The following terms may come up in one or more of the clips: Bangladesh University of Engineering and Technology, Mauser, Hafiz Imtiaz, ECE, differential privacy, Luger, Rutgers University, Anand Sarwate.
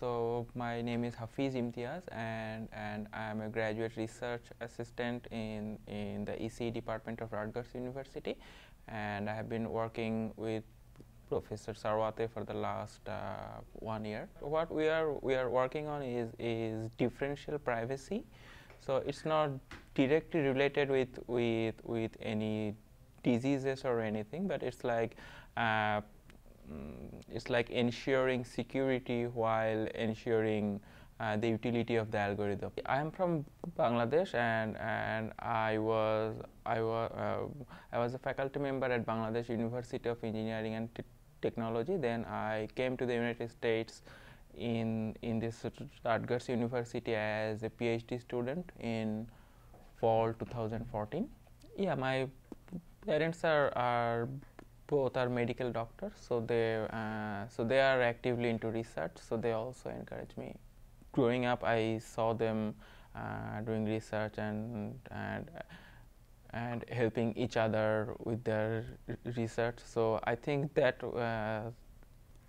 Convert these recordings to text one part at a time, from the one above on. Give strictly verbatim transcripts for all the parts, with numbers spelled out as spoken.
So my name is Hafiz Imtiaz, and and I am a graduate research assistant in in the E C E department of Rutgers University, and I have been working with Professor Sarwate for the last uh, one year. What we are we are working on is is differential privacy. So it's not directly related with with with any diseases or anything, but it's like. Uh, It's like ensuring security while ensuring uh, the utility of the algorithm. I am from Bangladesh, and and I was I was uh, I was a faculty member at Bangladesh University of Engineering and Technology. Then I came to the United States in in this Rutgers University as a PhD student in fall two thousand fourteen. Yeah, my parents are are. Both are medical doctors, so they uh, so they are actively into research. So they also encourage me. Growing up, I saw them uh, doing research and and and helping each other with their research. So I think that uh,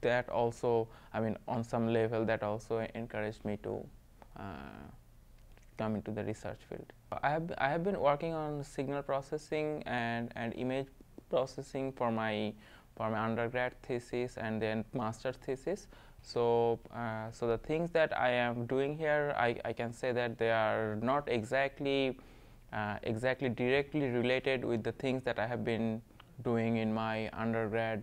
that also, I mean, on some level, that also encouraged me to uh, come into the research field. I have I have been working on signal processing and and image processing for my for my undergrad thesis and then master thesis. So uh, so the things that I am doing here, I, I can say that they are not exactly uh, exactly directly related with the things that I have been doing in my undergrad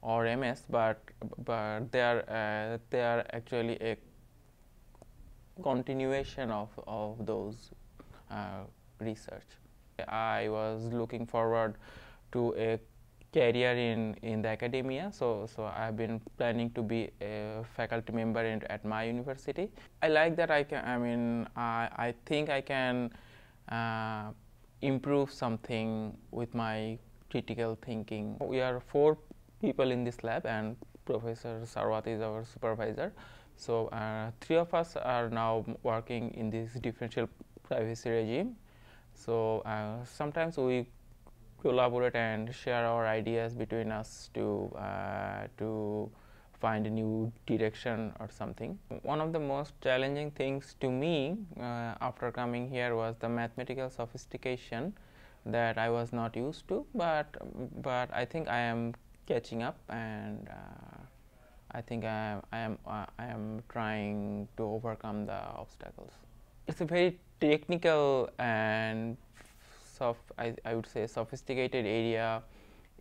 or M S, but but they are uh, they are actually a continuation of of those uh, research. I was looking forward to a career in in the academia, so so I have been planning to be a faculty member in, at my university. I like that I can. I mean, I I think I can uh, improve something with my critical thinking. We are four people in this lab, and Professor Sarwate is our supervisor. So uh, three of us are now working in this differential privacy regime. So uh, sometimes we collaborate and share our ideas between us to uh, to find a new direction or something. One of the most challenging things to me uh, after coming here was the mathematical sophistication that I was not used to, but but I think I am catching up, and uh, I think I am I am uh, I am trying to overcome the obstacles. It's a very technical and I, I would say sophisticated area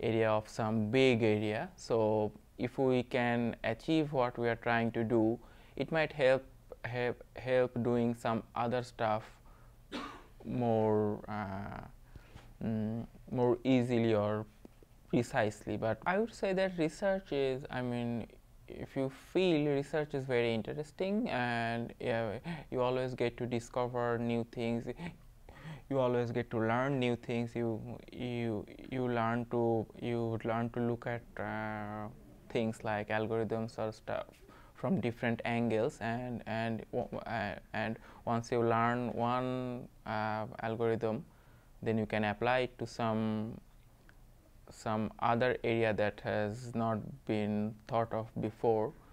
area of some big area. So if we can achieve what we are trying to do, it might help help help doing some other stuff more uh, mm, more easily or precisely. But I would say that research is, I mean, if you feel research is very interesting, and uh, you always get to discover new things. You always get to learn new things. You you you learn to you learn to look at uh, things like algorithms or stuff from different angles, and and uh, and once you learn one uh, algorithm, then you can apply it to some some other area that has not been thought of before.